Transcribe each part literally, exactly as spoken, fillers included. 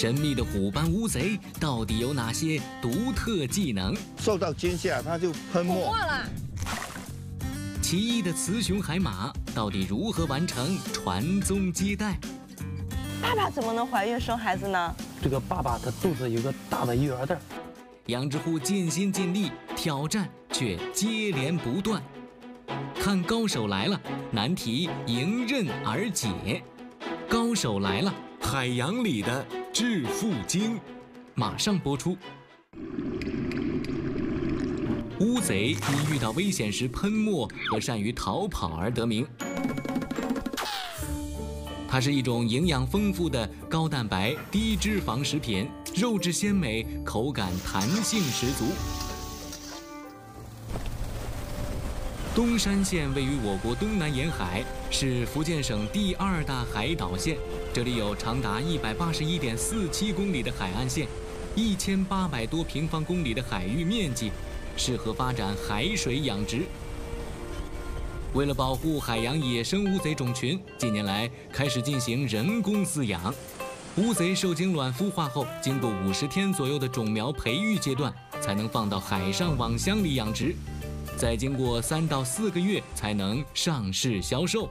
神秘的虎斑乌贼到底有哪些独特技能？受到惊吓，它就喷墨了。奇异的雌雄海马到底如何完成传宗接代？爸爸怎么能怀孕生孩子呢？这个爸爸的肚子有个大的育儿袋。杨之户尽心尽力，挑战却接连不断。 看高手来了，难题迎刃而解。高手来了，海洋里的致富经，马上播出。乌贼因遇到危险时喷墨和善于逃跑而得名。它是一种营养丰富的高蛋白、低脂肪食品，肉质鲜美，口感弹性十足。 东山县位于我国东南沿海，是福建省第二大海岛县。这里有长达 一百八十一点四七 公里的海岸线， 一千八百 多平方公里的海域面积，适合发展海水养殖。为了保护海洋野生乌贼种群，近年来开始进行人工饲养。乌贼受精卵孵化后，经过五十天左右的种苗培育阶段，才能放到海上网箱里养殖。 再经过三到四个月才能上市销售。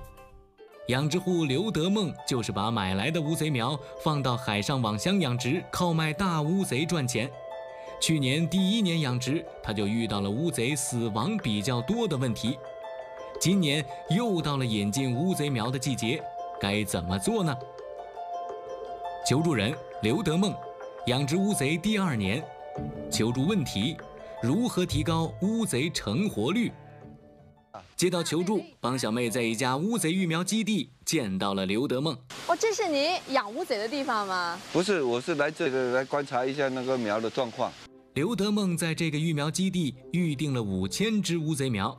养殖户刘德梦就是把买来的乌贼苗放到海上网箱养殖，靠卖大乌贼赚钱。去年第一年养殖，他就遇到了乌贼死亡比较多的问题。今年又到了引进乌贼苗的季节，该怎么做呢？求助人刘德梦，养殖乌贼第二年，求助问题。 如何提高乌贼成活率？接到求助，帮小妹在一家乌贼育苗基地见到了刘德梦。哦，这是你养乌贼的地方吗？不是，我是来这里来观察一下那个苗的状况。刘德梦在这个育苗基地预定了五千只乌贼苗。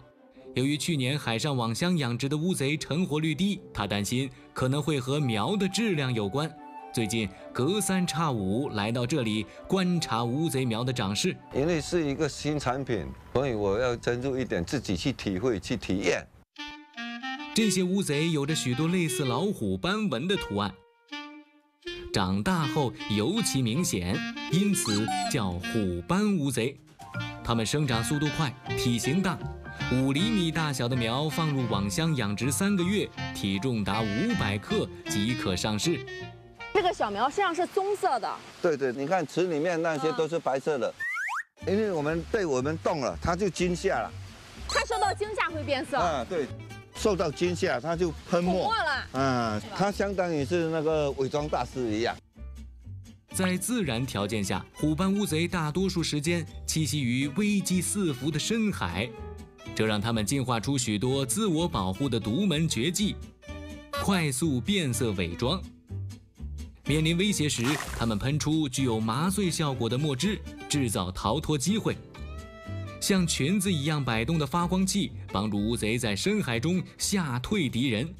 由于去年海上网箱养殖的乌贼成活率低，他担心可能会和苗的质量有关。 最近隔三差五来到这里观察乌贼苗的长势，因为是一个新产品，所以我要深入一点，自己去体会、去体验。这些乌贼有着许多类似老虎斑纹的图案，长大后尤其明显，因此叫虎斑乌贼。它们生长速度快，体型大，五厘米大小的苗放入网箱养殖三个月，体重达五百克即可上市。 这个小苗身上是棕色的，对对，你看池里面那些都是白色的，因为我们被我们动了，它就惊吓了。它受到惊吓会变色啊，对，受到惊吓它就喷墨了，嗯，它相当于是那个伪装大师一样。在自然条件下，虎斑乌贼大多数时间栖息于危机四伏的深海，这让它们进化出许多自我保护的独门绝技，快速变色伪装。 面临威胁时，它们喷出具有麻醉效果的墨汁，制造逃脱机会。像裙子一样摆动的发光器，帮助乌贼在深海中吓退敌人。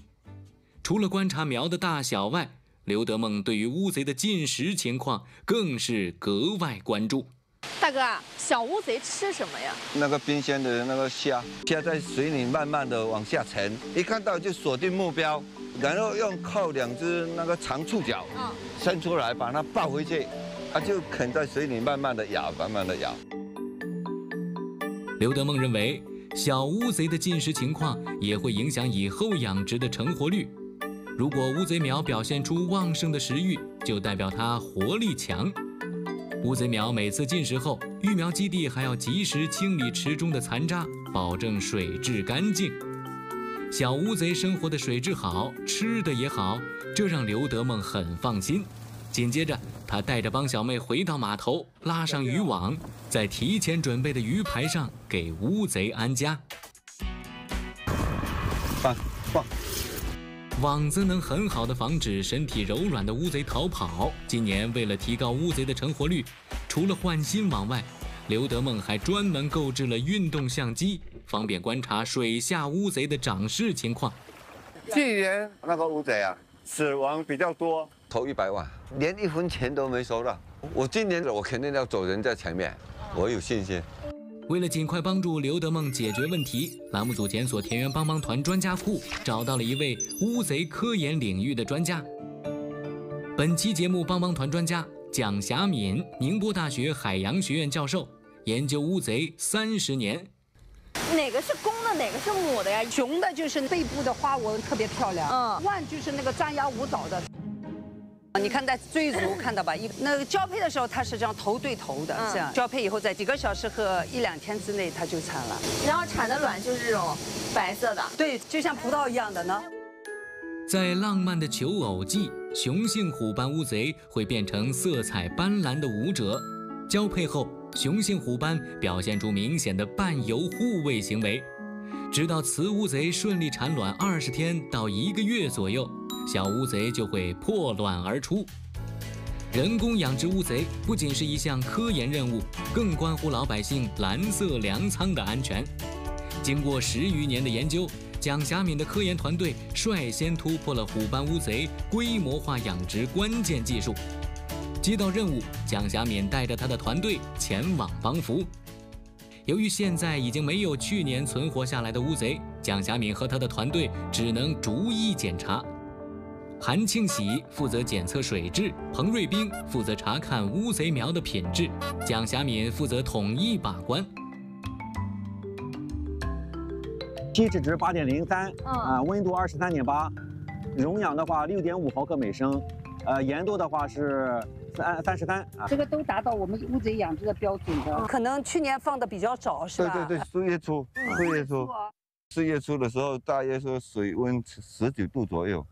除了观察苗的大小外，刘德梦对于乌贼的进食情况更是格外关注。大哥，小乌贼吃什么呀？那个冰鲜的那个虾，虾在水里慢慢的往下沉，一看到就锁定目标。 然后用靠两只那个长触角伸出来，把它抱回去，它就啃在水里慢慢的咬，慢慢的咬。刘德梦认为，小乌贼的进食情况也会影响以后养殖的成活率。如果乌贼苗表现出旺盛的食欲，就代表它活力强。乌贼苗每次进食后，育苗基地还要及时清理池中的残渣，保证水质干净。 小乌贼生活的水质好，吃的也好，这让刘德梦很放心。紧接着，他带着帮小妹回到码头，拉上渔网，在提前准备的鱼排上给乌贼安家。放放，网子能很好的防止身体柔软的乌贼逃跑。今年为了提高乌贼的成活率，除了换新网外， 刘德梦还专门购置了运动相机，方便观察水下乌贼的长势情况。去年那个乌贼啊，死亡比较多，投一百万，连一分钱都没收到。我今年我肯定要走人在前面，我有信心。为了尽快帮助刘德梦解决问题，栏目组检索田园帮帮团专家库，找到了一位乌贼科研领域的专家。本期节目帮帮团专家。蒋霞敏，宁波大学海洋学院教授，研究乌贼三十年。哪个是公的，哪个是母的呀？雄的就是背部的花纹特别漂亮，嗯，腕就是那个张牙舞爪的。 你看在追逐看到吧，一那个交配的时候它是这样头对头的，这样交配以后在几个小时和一两天之内它就产了，然后产的卵就是这种白色的，对，就像葡萄一样的呢。在浪漫的求偶季，雄性虎斑乌贼会变成色彩斑斓的舞者，交配后雄性虎斑表现出明显的伴游互喂行为，直到雌乌贼顺利产卵二十天到一个月左右。 小乌贼就会破卵而出。人工养殖乌贼不仅是一项科研任务，更关乎老百姓蓝色粮仓的安全。经过十余年的研究，蒋霞敏的科研团队率先突破了虎斑乌贼规模化养殖关键技术。接到任务，蒋霞敏带着他的团队前往帮扶。由于现在已经没有去年存活下来的乌贼，蒋霞敏和他的团队只能逐一检查。 韩庆喜负责检测水质，彭瑞兵负责查看乌贼苗的品质，蒋霞敏负责统一把关。稀释值八点零三，啊，温度二十三点八，溶氧的话六点五毫克每升，呃，盐度的话是三三十三啊。这个都达到我们乌贼养殖的标准的。可能去年放的比较早，是吧？对对对，四月初，四月初。 四月初的时候，大约说水温十九度左右，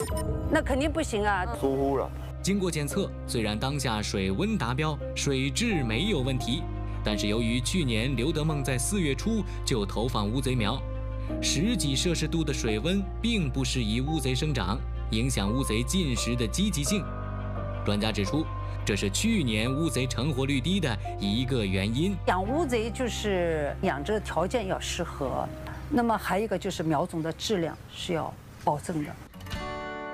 那肯定不行啊，疏忽了。经过检测，虽然当下水温达标，水质没有问题，但是由于去年刘德梦在四月初就投放乌贼苗，十几摄氏度的水温并不适宜乌贼生长，影响乌贼进食的积极性。专家指出，这是去年乌贼成活率低的一个原因。养乌贼就是养殖的条件要适合。 那么还有一个就是苗种的质量是要保证的。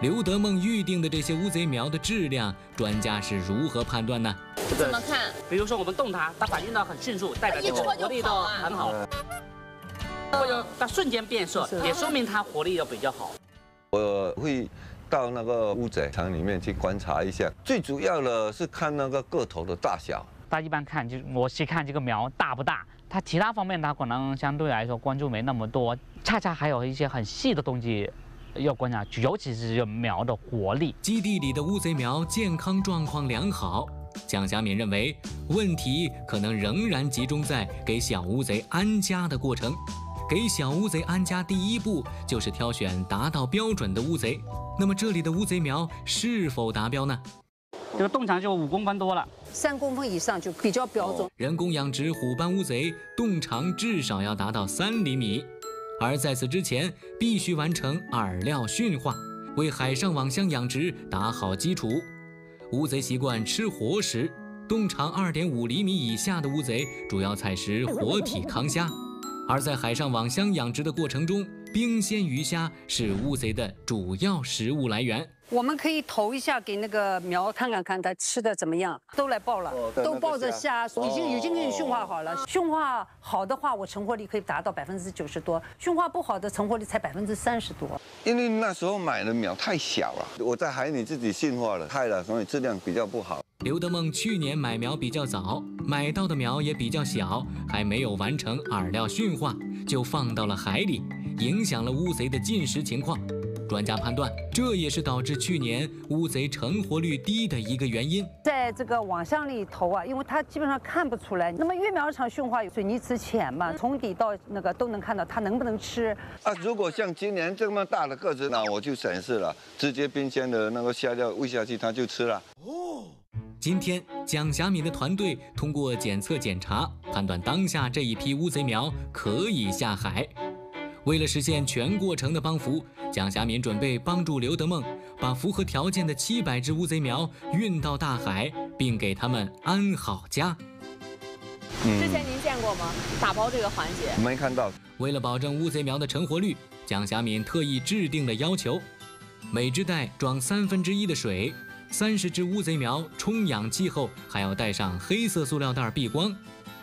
刘德梦预定的这些乌贼苗的质量，专家是如何判断呢？怎么看？比如说我们动它，它反应呢很迅速，代表这个活力都很好；或者它瞬间变色，也说明它活力都比较好。我会到那个乌贼场里面去观察一下，最主要的是看那个个头的大小。大家一般看就是我是看这个苗大不大。 它其他方面，它可能相对来说关注没那么多，恰恰还有一些很细的东西要观察，尤其是苗的活力。基地里的乌贼苗健康状况良好，蒋霞敏认为问题可能仍然集中在给小乌贼安家的过程。给小乌贼安家第一步就是挑选达到标准的乌贼。那么这里的乌贼苗是否达标呢？ 这个洞长就五公分多了，三公分以上就比较标准。人工养殖虎斑乌贼洞长至少要达到三厘米，而在此之前必须完成饵料驯化，为海上网箱养殖打好基础。乌贼习惯吃活食，洞长二点五厘米以下的乌贼主要采食活体糠虾，而在海上网箱养殖的过程中，冰鲜鱼虾是乌贼的主要食物来源。 我们可以投一下给那个苗，看看看它吃的怎么样。都来抱了，哦、都抱着虾，哦、已经已经给你驯化好了。驯化好的话，我成活率可以达到百分之九十多；驯化不好的，成活率才百分之三十多。因为那时候买的苗太小了，我在海里自己驯化了，太了，所以质量比较不好。刘德梦去年买苗比较早，买到的苗也比较小，还没有完成饵料驯化，就放到了海里，影响了乌贼的进食情况。 专家判断，这也是导致去年乌贼成活率低的一个原因。在这个网箱里头啊，因为它基本上看不出来。那么育苗场驯化水泥池浅嘛，从底到那个都能看到它能不能吃。啊，如果像今年这么大的个子，那我就省事了，直接冰鲜的那个虾料喂下去，它就吃了。哦。今天蒋霞敏的团队通过检测检查，判断当下这一批乌贼苗可以下海。 为了实现全过程的帮扶，蒋霞敏准备帮助刘德梦把符合条件的七百只乌贼苗运到大海，并给他们安好家。嗯、之前您见过吗？打包这个环节没看到。为了保证乌贼苗的成活率，蒋霞敏特意制定了要求：每只袋装三分之一的水，三十只乌贼苗充氧气后还要带上黑色塑料袋避光，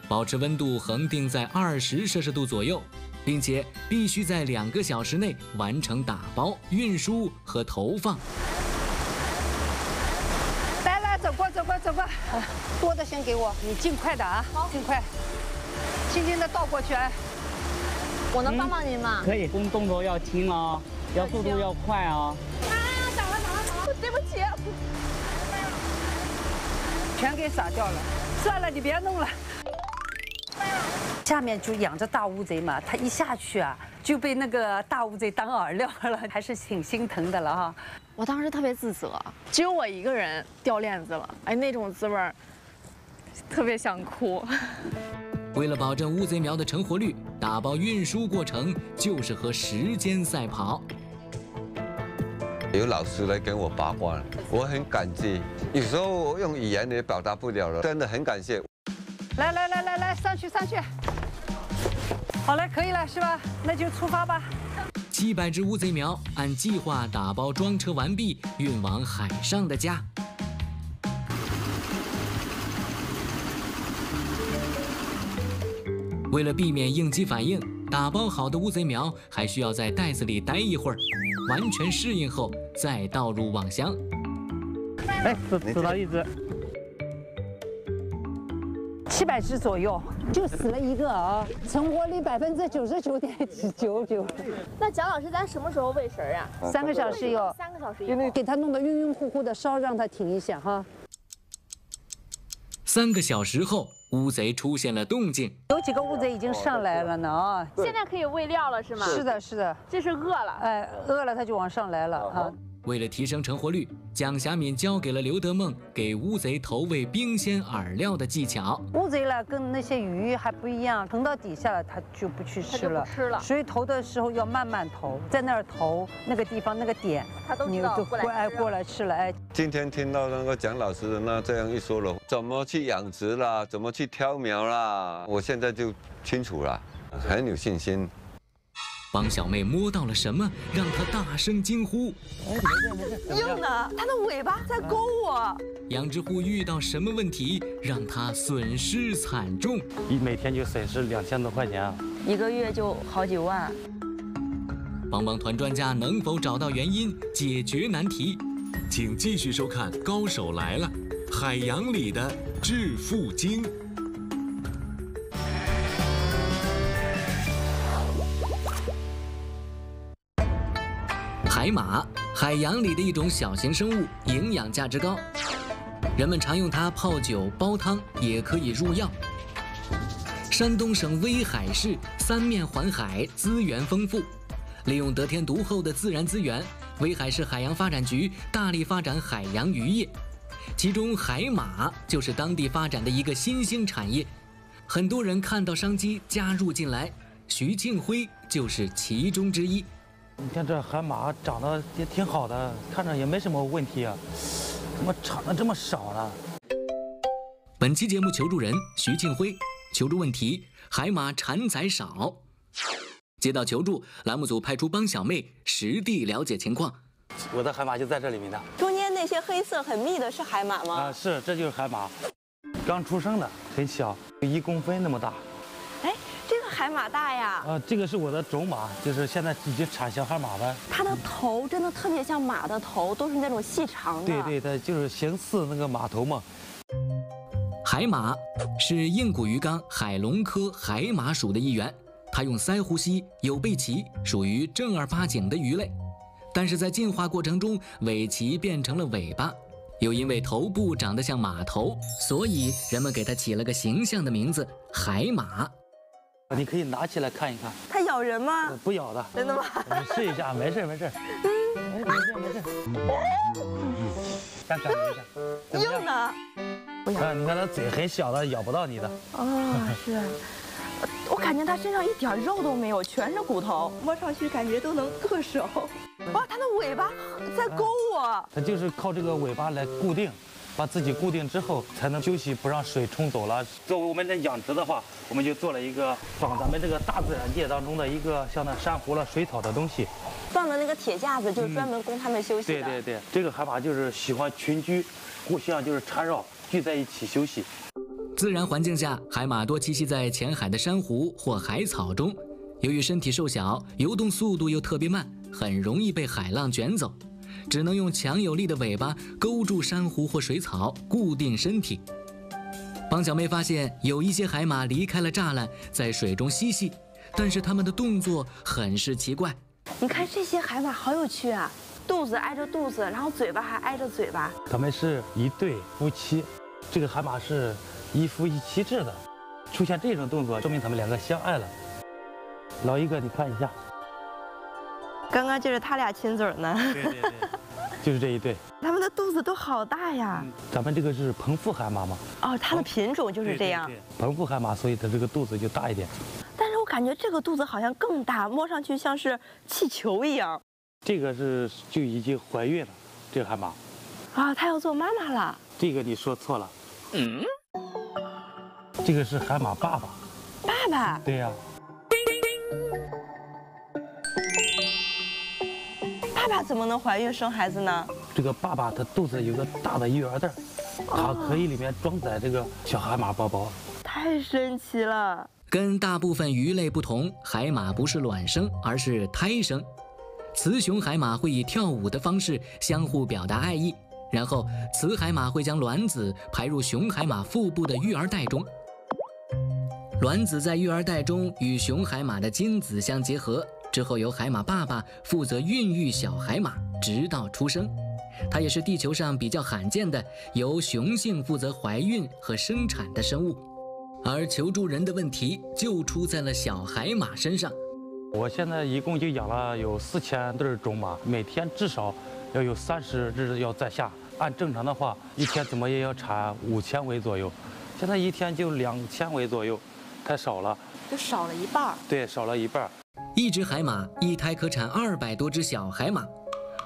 保持温度恒定在二十摄氏度左右。 并且必须在两个小时内完成打包、运输和投放。来来，走过走过走吧。多的先给我，你尽快的啊，好，尽快，轻轻的倒过去。哎，我能帮帮您吗？可以，动动作要轻哦，要速度要快哦。啊，打了打了打了，对不起，全给洒掉了。算了，你别弄了。 下面就养着大乌贼嘛，它一下去啊就被那个大乌贼当饵料了，还是挺心疼的了哈。我当时特别自责，只有我一个人掉链子了，哎，那种滋味儿，特别想哭。为了保证乌贼苗的成活率，打包运输过程就是和时间赛跑。有老师来跟我把关，我很感激。有时候我用语言也表达不了了，真的很感谢。 来来来来来，上去上去，好嘞，可以了是吧？那就出发吧。七百只乌贼苗按计划打包装车完毕，运往海上的家。为了避免应激反应，打包好的乌贼苗还需要在袋子里待一会儿，完全适应后再倒入网箱。哎，只只到一只。 七百只左右，就死了一个啊，成活率百分之九十九点九九。那蒋老师，咱什么时候喂食啊？三个小时有。三个小时有。给它弄得晕晕乎乎的，稍让它停一下哈。三个小时后，乌贼出现了动静，有几个乌贼已经上来了呢啊！现在可以喂料了是吗？是的，是的。这是饿了。哎，饿了它就往上来了啊。 为了提升成活率，蒋霞敏教给了刘德梦给乌贼投喂冰鲜饵料的技巧。乌贼呢，跟那些鱼还不一样，腾到底下了它就不去吃了，吃了。所以投的时候要慢慢投，在那儿投那个地方那个点，它都知道过来过来吃了。哎，今天听到那个蒋老师的那这样一说了，怎么去养殖啦，怎么去挑苗啦，我现在就清楚了，很有信心。 帮小妹摸到了什么，让她大声惊呼。硬呢，它的尾巴在勾我。养殖户遇到什么问题，让她损失惨重？一每天就损失两千多块钱，一个月就好几万。帮帮团专家能否找到原因，解决难题？请继续收看《高手来了》，海洋里的致富经。 海马，海洋里的一种小型生物，营养价值高，人们常用它泡酒、煲汤，也可以入药。山东省威海市三面环海，资源丰富，利用得天独厚的自然资源，威海市海洋发展局大力发展海洋渔业，其中海马就是当地发展的一个新兴产业，很多人看到商机加入进来，徐庆辉就是其中之一。 你看这海马长得也挺好的，看着也没什么问题啊，怎么长得这么少呢？本期节目求助人徐庆辉求助问题：海马产仔少。接到求助，栏目组派出帮小妹实地了解情况。我的海马就在这里面的。中间那些黑色很密的是海马吗？啊，是，这就是海马，刚出生的，很小，一公分那么大。 海马大呀！啊，这个是我的种马，就是现在已经产小海马了。它的头真的特别像马的头，都是那种细长的。对对，它就是形似那个马头嘛。海马是硬骨鱼纲海龙科海马属的一员，它用鳃呼吸，有背鳍，属于正儿八经的鱼类。但是在进化过程中，尾鳍变成了尾巴，又因为头部长得像马头，所以人们给它起了个形象的名字——海马。 你可以拿起来看一看，它咬人吗？不咬的，真的吗？你试一下，没事没事，没事没事。感觉一下，怎么样呢？不咬。你看它嘴很小的，咬不到你的。哦，是。我感觉它身上一点肉都没有，全是骨头，摸上去感觉都能硌手。哇，它的尾巴在勾我。它就是靠这个尾巴来固定。 把自己固定之后，才能休息，不让水冲走了。作为我们的养殖的话，我们就做了一个仿咱们这个大自然界当中的一个像那珊瑚了、水草的东西。放的那个铁架子就是专门供它们休息的。嗯、对对对，这个海马就是喜欢群居，互相就是缠绕，聚在一起休息。自然环境下，海马多栖息在浅海的珊瑚或海草中。由于身体瘦小，游动速度又特别慢，很容易被海浪卷走。只能用强有力的尾巴勾住珊瑚或水草，固定身体。帮小妹发现有一些海马离开了栅栏，在水中嬉戏，但是它们的动作很是奇怪。你看这些海马好有趣啊，肚子挨着肚子，然后嘴巴还挨着嘴巴。它们是一对夫妻，这个海马是一夫一妻制的，出现这种动作，说明它们两个相爱了。老一哥，你看一下。 刚刚就是他俩亲嘴呢，对对对，就是这一对。他们的肚子都好大呀。嗯、咱们这个是彭腹海马嘛？哦，它的品种就是这样。对对对彭腹海马，所以它这个肚子就大一点。但是我感觉这个肚子好像更大，摸上去像是气球一样。这个是就已经怀孕了，这个海马。啊，它要做妈妈了。这个你说错了。嗯。这个是海马爸爸。爸爸。对呀、啊。 爸爸怎么能怀孕生孩子呢？这个爸爸他肚子有个大的育儿袋，它可以里面装载这个小海马宝宝，太神奇了。跟大部分鱼类不同，海马不是卵生，而是胎生。雌雄海马会以跳舞的方式相互表达爱意，然后雌海马会将卵子排入雄海马腹部的育儿袋中。 卵子在育儿袋中与雄海马的精子相结合，之后由海马爸爸负责孕育小海马，直到出生。它也是地球上比较罕见的由雄性负责怀孕和生产的生物。而求助人的问题就出在了小海马身上。我现在一共就养了有四千对种马，每天至少要有三十只要在下。按正常的话，一天怎么也要产五千尾左右，现在一天就两千尾左右。 太少了，就少了一半。对，少了一半。一只海马一胎可产二百多只小海马，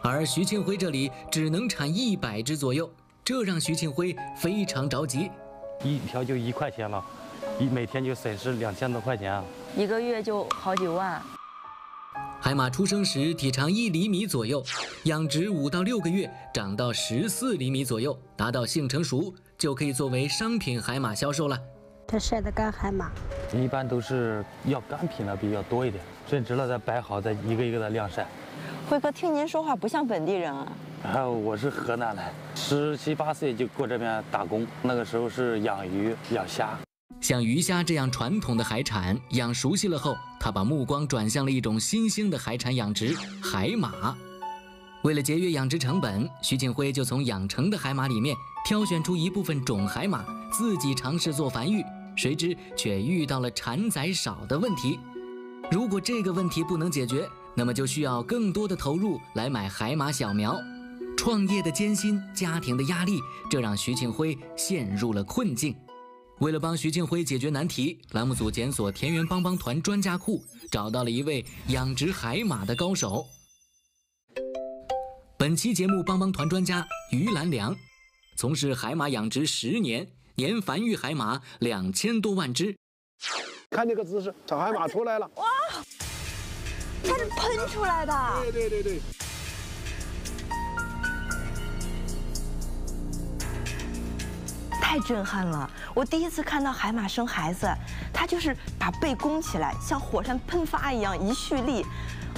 而徐庆辉这里只能产一百只左右，这让徐庆辉非常着急。一条就一块钱了，一每天就损失两千多块钱啊，一个月就好几万。海马出生时体长一厘米左右，养殖五到六个月长到十四厘米左右，达到性成熟就可以作为商品海马销售了。 这晒的干海马，一般都是要干品的比较多一点，种植了再摆好，再一个一个的晾晒。辉哥，听您说话不像本地人啊。啊，我是河南来，十七八岁就过这边打工，那个时候是养鱼、养虾。像鱼虾这样传统的海产，养熟悉了后，他把目光转向了一种新兴的海产养殖——海马。为了节约养殖成本，徐庆辉就从养成的海马里面挑选出一部分种海马，自己尝试做繁育。 谁知却遇到了产仔少的问题。如果这个问题不能解决，那么就需要更多的投入来买海马小苗。创业的艰辛，家庭的压力，这让徐庆辉陷入了困境。为了帮徐庆辉解决难题，栏目组检索田园帮帮团专家库，找到了一位养殖海马的高手。本期节目帮帮团专家于兰良，从事海马养殖十年。 年繁育海马两千多万只，看这个姿势，小海马出来了！哇，它是喷出来的！对对对对。太震撼了！我第一次看到海马生孩子，它就是把背弓起来，像火山喷发一样一蓄力，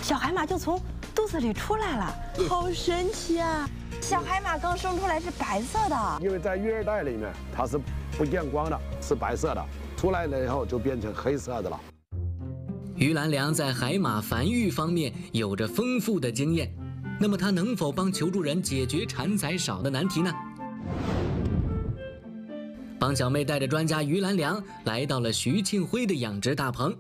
小海马就从肚子里出来了，好神奇啊！ 小海马刚生出来是白色的，因为在育儿袋里面它是不见光的，是白色的。出来了以后就变成黑色的了。于兰良在海马繁育方面有着丰富的经验，那么他能否帮求助人解决产仔少的难题呢？帮小妹带着专家于兰良来到了徐庆辉的养殖大棚。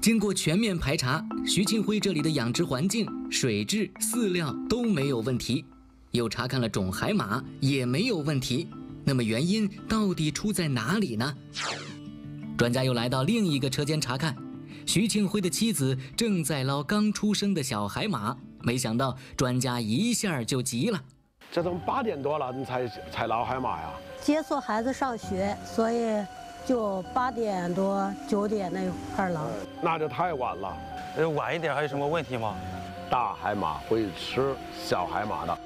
经过全面排查，徐庆辉这里的养殖环境、水质、饲料都没有问题，又查看了种海马也没有问题。那么原因到底出在哪里呢？专家又来到另一个车间查看，徐庆辉的妻子正在捞刚出生的小海马，没想到专家一下就急了：“这都八点多了，你才才捞海马呀？接送孩子上学，所以。” 就八点多九点那块了，那就太晚了。呃，晚一点还有什么问题吗？大海马会吃小海马的。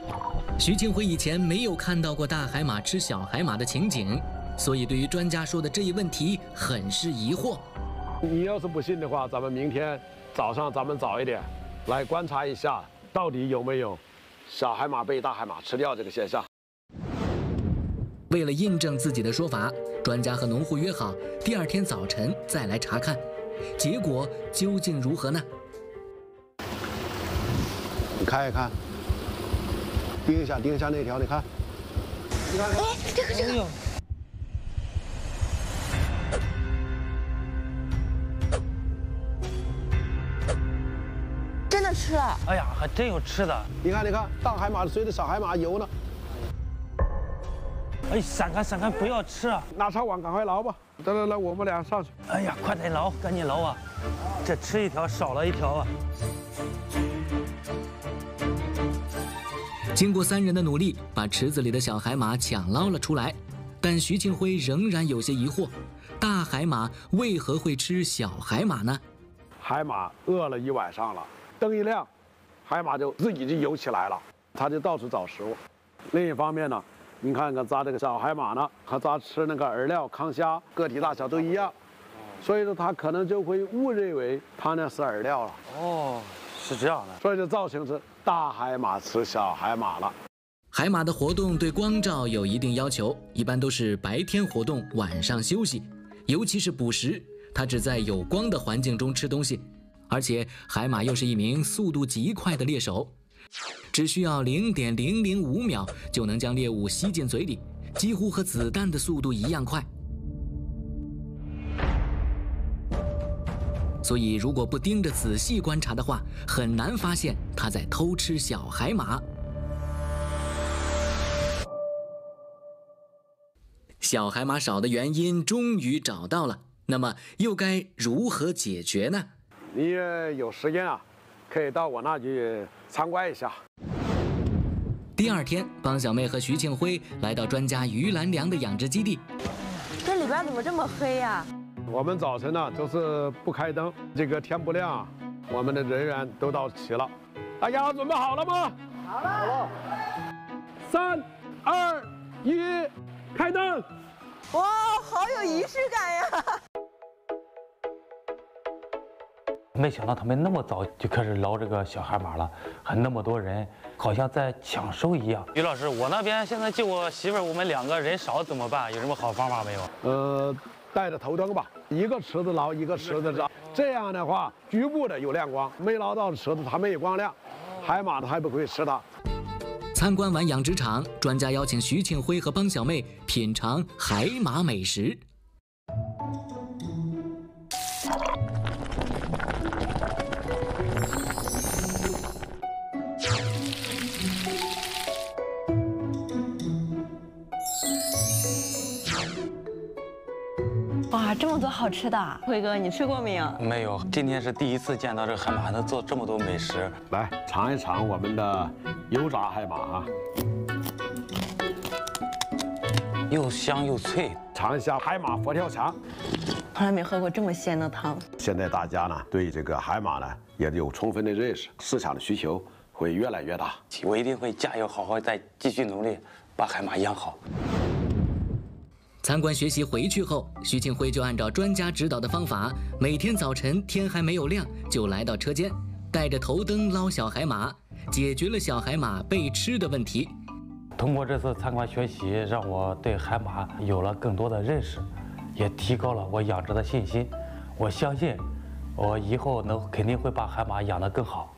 徐庆辉以前没有看到过大海马吃小海马的情景，所以对于专家说的这一问题很是疑惑。你要是不信的话，咱们明天早上咱们早一点来观察一下，到底有没有小海马被大海马吃掉这个现象。为了印证自己的说法，专家和农户约好第二天早晨再来查看，结果究竟如何呢？你看一看，盯一下，盯一下那条，你看，你看，哎，这个这个。 吃了，哎呀，还真有吃的！你看，你看，大海马随着小海马游呢。哎，闪开，闪开，不要吃！拿抄网，赶快捞吧！来来来，我们俩上去。哎呀，快点捞，赶紧捞啊！这吃一条少了一条啊！经过三人的努力，把池子里的小海马抢捞了出来，但徐庆辉仍然有些疑惑：大海马为何会吃小海马呢？海马饿了一晚上了。 灯一亮，海马就自己就游起来了，它就到处找食物。另一方面呢，你看看咱这个小海马呢，和咱吃那个饵料糠虾个体大小都一样，所以说它可能就会误认为它那是饵料了。哦，是这样的。所以这造型是大海马吃小海马了。海马的活动对光照有一定要求，一般都是白天活动，晚上休息，尤其是捕食，它只在有光的环境中吃东西。 而且海马又是一名速度极快的猎手，只需要 零点零零五 秒就能将猎物吸进嘴里，几乎和子弹的速度一样快。所以，如果不盯着仔细观察的话，很难发现它在偷吃小海马。小海马少的原因终于找到了，那么又该如何解决呢？ 你有时间啊，可以到我那去参观一下。第二天，帮小妹和徐庆辉来到专家于兰良的养殖基地。这里边怎么这么黑呀？我们早晨呢都是不开灯，这个天不亮，我们的人员都到齐了。大家准备好了吗？好了。三、二、一，开灯！哇，好有仪式感呀！ 没想到他们那么早就开始捞这个小海马了，还那么多人，好像在抢收一样。于老师，我那边现在就我媳妇儿，我们两个人少怎么办？有什么好方法没有？呃，带着头灯吧，一个池子捞，一个池子捞，这样的话局部的有亮光，没捞到的池子它没有光亮，海马它还不会吃它。参观完养殖场，专家邀请徐庆辉和帮小妹品尝海马美食。 哇，这么多好吃的！辉哥，你吃过没有？没有，今天是第一次见到这海马能做这么多美食。来尝一尝我们的油炸海马啊，又香又脆。尝一下海马佛跳墙，从来没喝过这么鲜的汤。现在大家呢对这个海马呢也有充分的认识，市场的需求会越来越大。我一定会加油，好好再继续努力，把海马养好。 参观学习回去后，徐庆辉就按照专家指导的方法，每天早晨天还没有亮就来到车间，带着头灯捞小海马，解决了小海马被吃的问题。通过这次参观学习，让我对海马有了更多的认识，也提高了我养殖的信心。我相信，我以后能肯定会把海马养得更好。